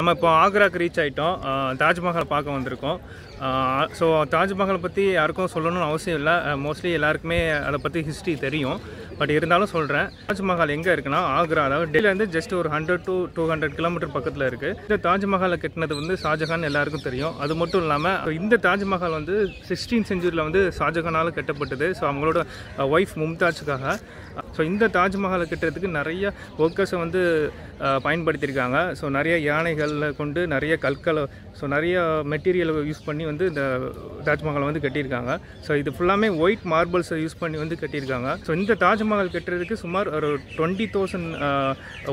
நம்ம இப்போ ஆக்ராக்கு ரீச் ஆகிட்டோம். தாஜ்மஹால் பார்க்க வந்திருக்கோம். ஸோ தாஜ்மஹால் பற்றி யாருக்கும் சொல்லணும்னு அவசியம் இல்லை, மோஸ்ட்லி எல்லாருக்குமே அதை பற்றி ஹிஸ்ட்ரி தெரியும். பட் இருந்தாலும் சொல்கிறேன், தாஜ்மஹால் எங்கே இருக்குன்னா ஆக்ரா, அதாவது டெல்லியிலேருந்து ஜஸ்ட் ஒரு 100 to 200 கிலோமீட்டர் பக்கத்தில் இருக்குது. இந்த தாஜ்மஹாலை கட்டினது வந்து ஷாஜகான் எல்லாருக்கும் தெரியும். அது மட்டும் இல்லாமல் இந்த தாஜ்மஹால் வந்து 16th century வந்து ஷாஜகானால் கட்டப்பட்டது. ஸோ அவங்களோட ஒய்ஃப் மும்தாஜுக்காக. ஸோ இந்த தாஜ்மஹாலை கட்டுறதுக்கு நிறைய ஒர்க்கர்ஸை வந்து பயன்படுத்தியிருக்காங்க. ஸோ நிறைய யானைகளில் கொண்டு நிறைய கற்களை, ஸோ நிறைய மெட்டீரியலை யூஸ் பண்ணி வந்து இந்த தாஜ்மஹாலை வந்து கட்டியிருக்காங்க. ஸோ இது ஃபுல்லாமே ஒயிட் மார்பிள்ஸை யூஸ் பண்ணி வந்து கட்டியிருக்காங்க. ஸோ இந்த தாஜ்மஹால் கட்டுறதுக்கு சுமார் ஒரு 20,000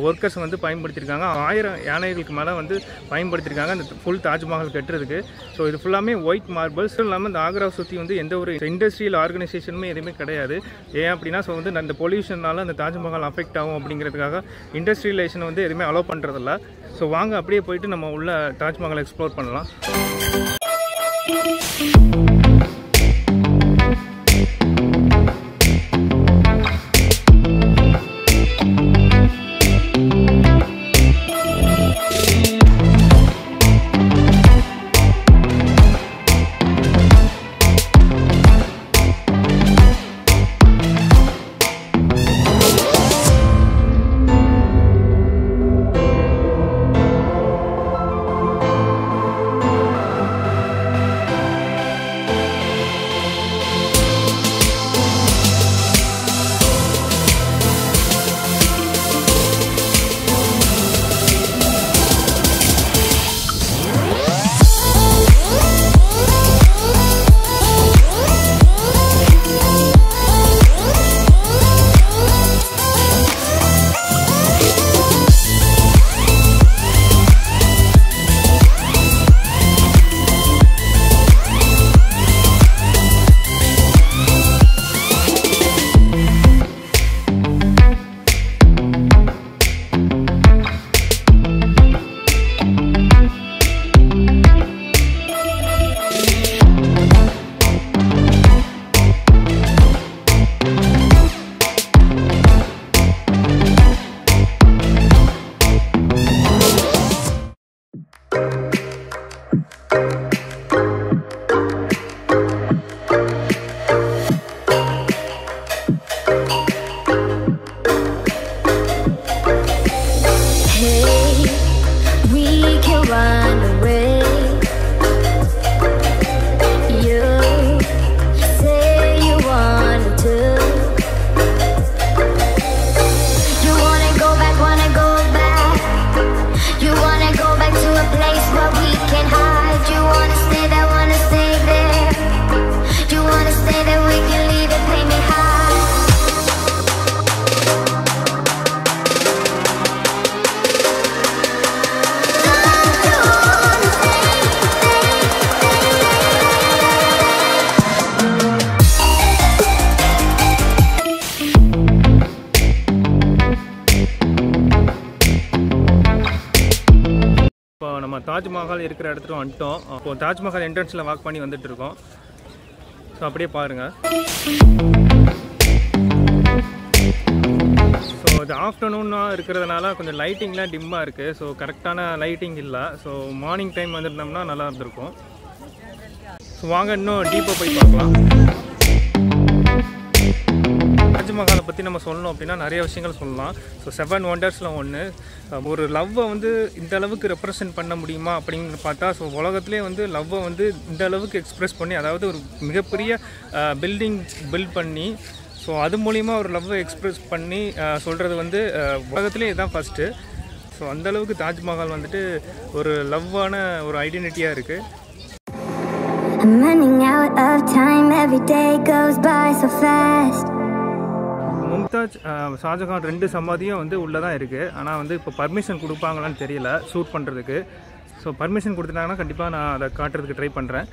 ஒர்க்கர்ஸ் வந்து பயன்படுத்தியிருக்காங்க. 1000 யானைகளுக்கு மேலே வந்து பயன்படுத்தியிருக்காங்க அந்த ஃபுல் தாஜ்மஹால் கட்டுறதுக்கு. ஸோ இது ஃபுல்லாமே ஒயிட் மார்பிள்ஸ் இல்லாமல் இந்த ஆக்ரா சுற்றி வந்து எந்த ஒரு இண்டஸ்ட்ரியல் ஆர்கனைசேஷனுமே எதுவுமே கிடையாது. ஏன் அப்படின்னா ஸோ வந்து அந்த பொல்யூஷனால் அந்த தாஜ்மஹால் அஃபெக்ட் ஆகும் அப்படிங்கிறதுக்காக இண்டஸ்ட்ரியலைசேஷனை வந்து எதுவுமே அலோ பண்ணுறதில்ல. ஸோ வாங்க அப்படியே போயிட்டு நம்ம உள்ள தாஜ்மஹாலை எக்ஸ்ப்ளோர் பண்ணலாம். தாஜ்மஹால் இருக்கிற இடத்துல வந்துட்டோம். இப்போ தாஜ்மஹால் என்ட்ரன்ஸில் வாக் பண்ணி வந்துட்டு இருக்கோம். ஸோ அப்படியே பாருங்கள். ஸோ இது ஆஃப்டர்நூனாக இருக்கிறதுனால கொஞ்சம் லைட்டிங்லாம் டிம்மாக இருக்குது. ஸோ கரெக்டான லைட்டிங் இல்லை. ஸோ மார்னிங் டைம் வந்துருந்தோம்னா நல்லா இருந்திருக்கும். ஸோ வாங்க இன்னும் டீப்பாக போய் பார்க்கலாம். தாஜ்மஹாலை பற்றி நம்ம சொல்லணும் அப்படின்னா நிறைய விஷயங்கள் சொல்லலாம். ஸோ 7 wonders ஒன்று. ஒரு லவ்வை வந்து இந்த அளவுக்கு ரெப்ரசன்ட் பண்ண முடியுமா அப்படின்னு பார்த்தா ஸோ உலகத்துலேயே வந்து லவ்வை வந்து இந்த அளவுக்கு எக்ஸ்ப்ரெஸ் பண்ணி, அதாவது ஒரு மிகப்பெரிய பில்டிங் பில்ட் பண்ணி, ஸோ அது மூலிமா ஒரு லவ்வை எக்ஸ்ப்ரெஸ் பண்ணி சொல்கிறது வந்து உலகத்துலேயே இதுதான் ஃபஸ்ட்டு. ஸோ அந்தளவுக்கு தாஜ்மஹால் வந்துட்டு ஒரு லவ்வான ஒரு ஐடென்டிட்டியாக இருக்குது. மும்தாஜ் ஷாஜகான் 2 சமாதியும் வந்து உள்ளே தான் இருக்குது. ஆனால் வந்து இப்போ பர்மிஷன் கொடுப்பாங்களான்னு தெரியல ஷூட் பண்ணுறதுக்கு. ஸோ பர்மிஷன் கொடுத்துட்டாங்கன்னா கண்டிப்பாக நான் அதை காட்டுறதுக்கு ட்ரை பண்ணுறேன்.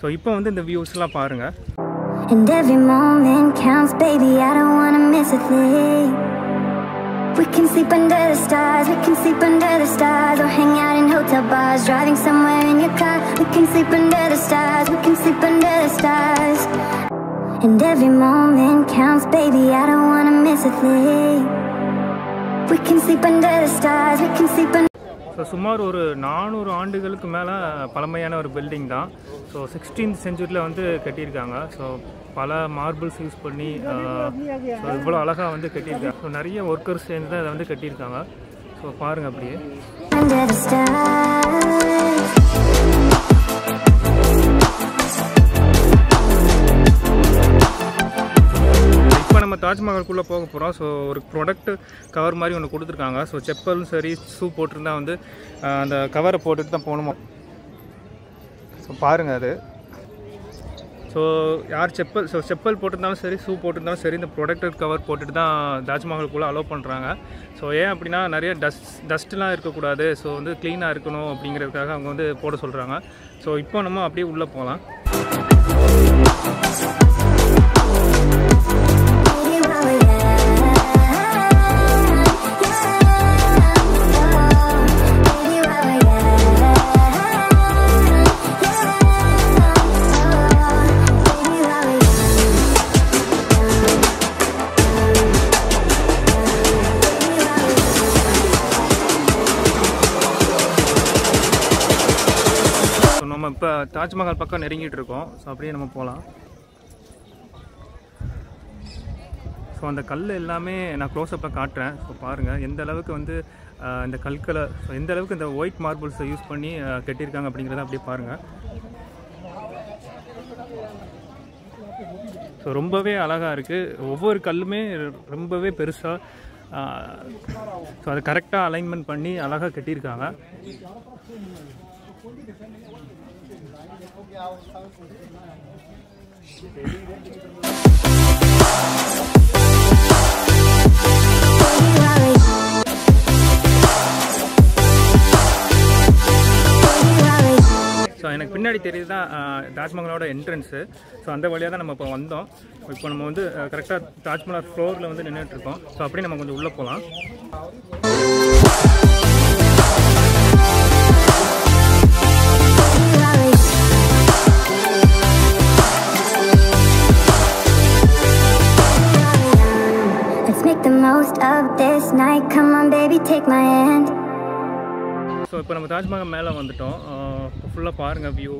ஸோ இப்போ வந்து இந்த வியூஸ்லாம் பாருங்கள். And every moment counts, baby, I don't wanna miss a thing. We can sleep under the stars, we can sleep under... so சுமார் ஒரு 400 ஆண்டுகளுக்கு மேலே பழமையான ஒரு பில்டிங் தான். ஸோ 16th செஞ்சுரியில் வந்து கட்டியிருக்காங்க. ஸோ பல மார்பிள்ஸ் யூஸ் பண்ணி ஸோ இவ்வளோ அழகாக வந்து கட்டியிருக்காங்க. ஸோ நிறைய ஒர்க்கர்ஸ் சேர்ந்து தான் இதை வந்து கட்டியிருக்காங்க. ஸோ பாருங்கள் அப்படியே. நம்ம தாஜ்மஹாலுக்குள்ளே போக போகிறோம். ஸோ ஒரு ப்ராடக்ட் கவர் மாதிரி ஒன்று கொடுத்துருக்காங்க. ஸோ செப்பலும் சரி ஷூ போட்டிருந்தா வந்து அந்த கவரை போட்டுட்டு தான் போகணுமா. ஸோ பாருங்கள் அது. ஸோ யார் செப்பல் போட்டிருந்தாலும் சரி ஷூ போட்டிருந்தாலும் சரி இந்த ப்ராடக்ட் கவர் போட்டுட்டு தான் தாஜ்மஹாலுக்குள்ளே அலோவ் பண்ணுறாங்க. ஸோ ஏன் அப்படின்னா நிறைய டஸ்ட்லாம் இருக்கக்கூடாது. ஸோ வந்து க்ளீனாக இருக்கணும் அப்படிங்கிறதுக்காக அவங்க வந்து போட சொல்கிறாங்க. ஸோ இப்போ நம்ம அப்படியே உள்ளே போகலாம். இப்போ தாஜ்மஹால் பக்கம் நெருங்கிட்டு இருக்கோம். ஸோ அப்படியே நம்ம போகலாம். ஸோ அந்த கல் எல்லாமே நான் க்ளோஸ்அப்பில் காட்டுறேன். ஸோ பாருங்கள் எந்த அளவுக்கு வந்து இந்த கற்களை எந்த அளவுக்கு இந்த ஒயிட் மார்பிள்ஸை யூஸ் பண்ணி கட்டியிருக்காங்க அப்படிங்கிறத அப்படியே பாருங்கள். ஸோ ரொம்பவே அழகாக இருக்குது. ஒவ்வொரு கல்லுமே ரொம்பவே பெருசாக ஸோ அதை கரெக்டாக அலைன்மெண்ட் பண்ணி அழகாக கட்டியிருக்காங்க. ஸோ எனக்கு பின்னாடி தெரியுது தான் தாஜ்மஹாலோட என்ட்ரன்ஸு. ஸோ அந்த வழியாக தான் நம்ம இப்போ வந்தோம். இப்போ நம்ம வந்து கரெக்டாக தாஜ்மஹால் ஃப்ளோரில் வந்து நின்றுட்டுருக்கோம். ஸோ அப்படியே நம்ம கொஞ்சம் உள்ளே போகலாம். ஸோ இப்போ நம்ம தாஜ்மஹால் மேலே வந்துட்டோம். ஃபுல்லாக பாருங்கள் வியூ.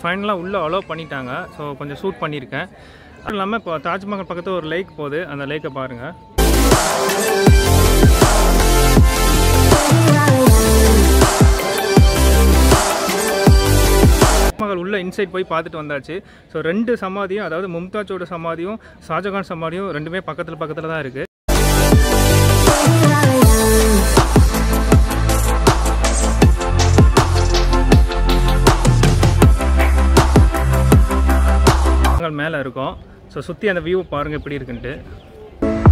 ஃபைனலாக உள்ளே அலோவ் பண்ணிட்டாங்க. ஸோ கொஞ்சம் ஷூட் பண்ணியிருக்கேன். அது இல்லாமல் இப்போ தாஜ்மஹால் பக்கத்தில் ஒரு லேக் போகுது. அந்த லேக்கை பாருங்கள். தாஜ்மஹால் உள்ளே இன்சைட் போய் பார்த்துட்டு வந்தாச்சு. ஸோ 2 சமாதியும், அதாவது மும்தாஜோட சமாதியும் ஷாஜகான் சமாதியும் ரெண்டுமே பக்கத்தில் தான் இருக்குது. மேல இருக்கும். சோ சுத்தி அந்த வியூ பாருங்க எப்படி இருக்குன்ட்டு.